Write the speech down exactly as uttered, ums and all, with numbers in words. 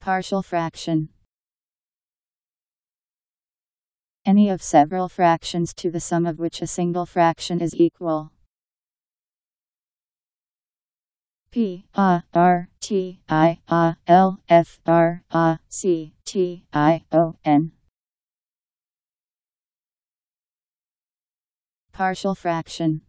Partial fraction. Any of several fractions to the sum of which a single fraction is equal. P A R T I A L F R A C T I O N. Partial fraction.